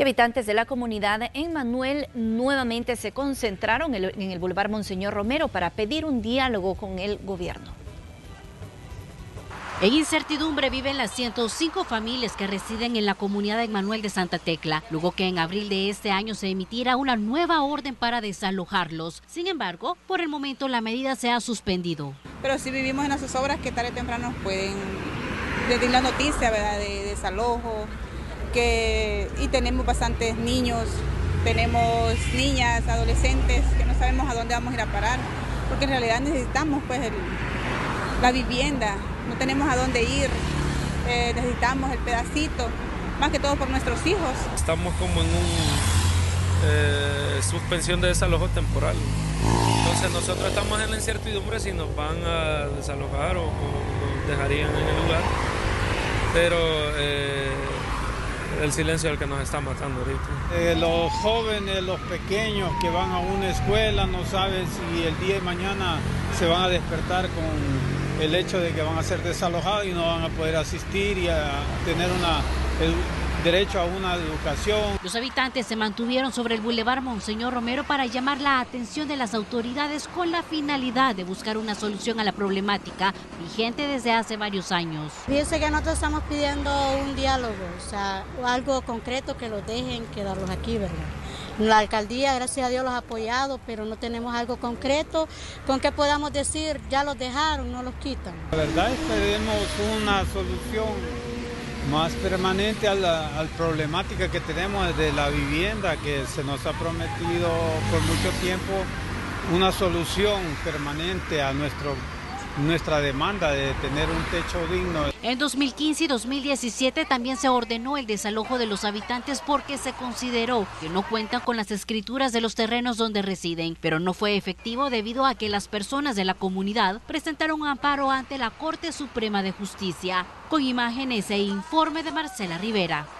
Y habitantes de la comunidad Emanuel nuevamente se concentraron en el Boulevard Monseñor Romero para pedir un diálogo con el gobierno. En incertidumbre viven las 105 familias que residen en la comunidad Emanuel de Santa Tecla, luego que en abril de este año se emitiera una nueva orden para desalojarlos. Sin embargo, por el momento la medida se ha suspendido. Pero sí vivimos en las zozobras que tarde o temprano pueden decir la noticia, ¿verdad?, de desalojo, y tenemos bastantes niños, tenemos niñas, adolescentes, que no sabemos a dónde vamos a ir a parar, porque en realidad necesitamos pues la vivienda. No tenemos a dónde ir, necesitamos el pedacito, más que todo por nuestros hijos. Estamos como en suspensión de desalojo temporal. Entonces nosotros estamos en la incertidumbre si nos van a desalojar o nos dejarían en el lugar. Pero el silencio es el que nos está matando ahorita. Los jóvenes, los pequeños que van a una escuela no saben si el día de mañana se van a despertar con el hecho de que van a ser desalojados y no van a poder asistir y a tener el derecho a una educación. Los habitantes se mantuvieron sobre el Boulevard Monseñor Romero para llamar la atención de las autoridades con la finalidad de buscar una solución a la problemática vigente desde hace varios años. Fíjense que nosotros estamos pidiendo un diálogo, o sea, algo concreto que los dejen quedarlos aquí, ¿verdad? La alcaldía, gracias a Dios, los ha apoyado, pero no tenemos algo concreto con que podamos decir, ya los dejaron, no los quitan. La verdad es que tenemos una solución más permanente a la problemática que tenemos de la vivienda, que se nos ha prometido por mucho tiempo una solución permanente a nuestra demanda de tener un techo digno. En 2015 y 2017 también se ordenó el desalojo de los habitantes porque se consideró que no cuentan con las escrituras de los terrenos donde residen, pero no fue efectivo debido a que las personas de la comunidad presentaron un amparo ante la Corte Suprema de Justicia. Con imágenes e informe de Marcela Rivera.